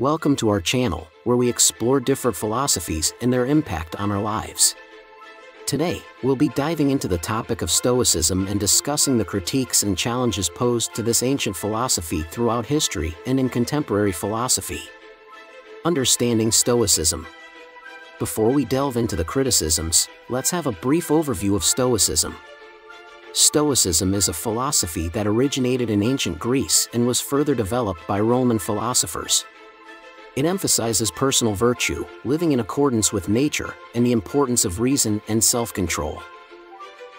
Welcome to our channel, where we explore different philosophies and their impact on our lives. Today, we'll be diving into the topic of Stoicism and discussing the critiques and challenges posed to this ancient philosophy throughout history and in contemporary philosophy. Understanding Stoicism. Before we delve into the criticisms, let's have a brief overview of Stoicism. Stoicism is a philosophy that originated in ancient Greece and was further developed by Roman philosophers. It emphasizes personal virtue, living in accordance with nature, and the importance of reason and self-control.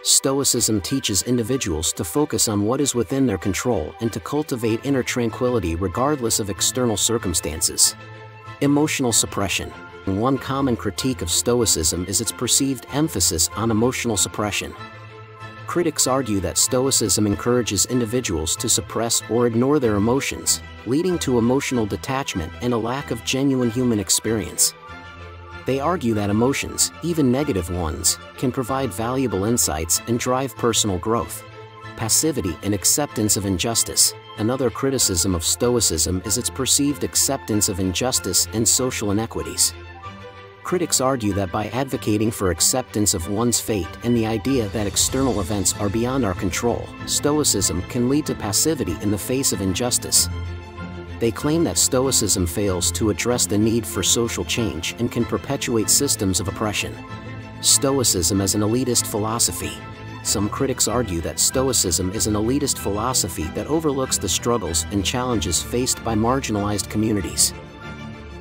Stoicism teaches individuals to focus on what is within their control and to cultivate inner tranquility regardless of external circumstances. Emotional suppression. One common critique of Stoicism is its perceived emphasis on emotional suppression. Critics argue that Stoicism encourages individuals to suppress or ignore their emotions, leading to emotional detachment and a lack of genuine human experience. They argue that emotions, even negative ones, can provide valuable insights and drive personal growth. Passivity and acceptance of injustice. Another criticism of Stoicism is its perceived acceptance of injustice and social inequities. Critics argue that by advocating for acceptance of one's fate and the idea that external events are beyond our control, Stoicism can lead to passivity in the face of injustice. They claim that Stoicism fails to address the need for social change and can perpetuate systems of oppression. Stoicism as an elitist philosophy. Some critics argue that Stoicism is an elitist philosophy that overlooks the struggles and challenges faced by marginalized communities.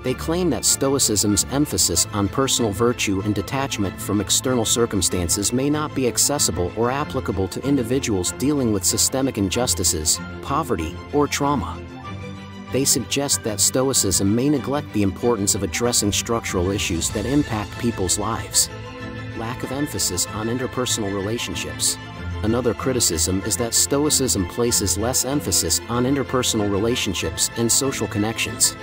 They claim that Stoicism's emphasis on personal virtue and detachment from external circumstances may not be accessible or applicable to individuals dealing with systemic injustices, poverty, or trauma. They suggest that Stoicism may neglect the importance of addressing structural issues that impact people's lives. Lack of emphasis on interpersonal relationships. Another criticism is that Stoicism places less emphasis on interpersonal relationships and social connections.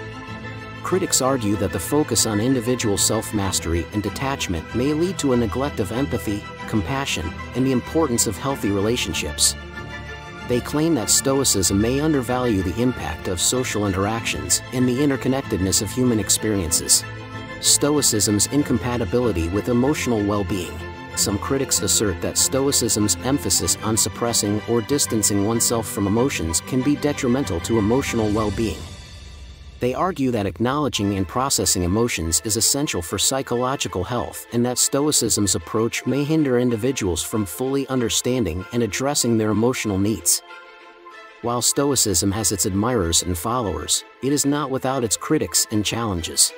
Critics argue that the focus on individual self-mastery and detachment may lead to a neglect of empathy, compassion, and the importance of healthy relationships. They claim that Stoicism may undervalue the impact of social interactions and the interconnectedness of human experiences. Stoicism's incompatibility with emotional well-being. Some critics assert that Stoicism's emphasis on suppressing or distancing oneself from emotions can be detrimental to emotional well-being. They argue that acknowledging and processing emotions is essential for psychological health and that Stoicism's approach may hinder individuals from fully understanding and addressing their emotional needs. While Stoicism has its admirers and followers, it is not without its critics and challenges.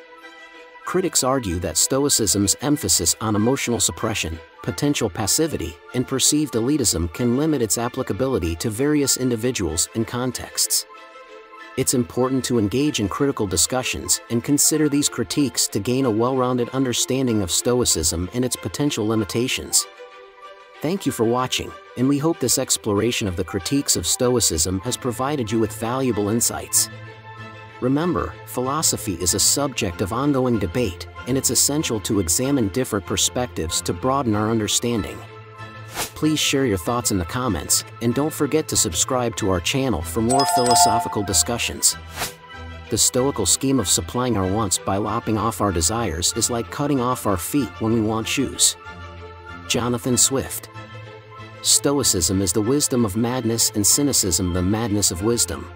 Critics argue that Stoicism's emphasis on emotional suppression, potential passivity, and perceived elitism can limit its applicability to various individuals and contexts. It's important to engage in critical discussions and consider these critiques to gain a well-rounded understanding of Stoicism and its potential limitations. Thank you for watching, and we hope this exploration of the critiques of Stoicism has provided you with valuable insights. Remember, philosophy is a subject of ongoing debate, and it's essential to examine different perspectives to broaden our understanding. Please share your thoughts in the comments, and don't forget to subscribe to our channel for more philosophical discussions. The Stoical scheme of supplying our wants by lopping off our desires is like cutting off our feet when we want shoes. Jonathan Swift. Stoicism is the wisdom of madness and cynicism the madness of wisdom.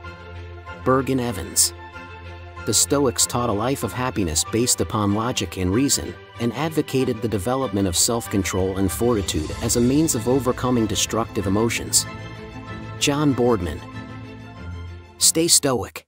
Bergen Evans. The Stoics taught a life of happiness based upon logic and reason, and advocated the development of self-control and fortitude as a means of overcoming destructive emotions. John Boardman. Stay Stoic.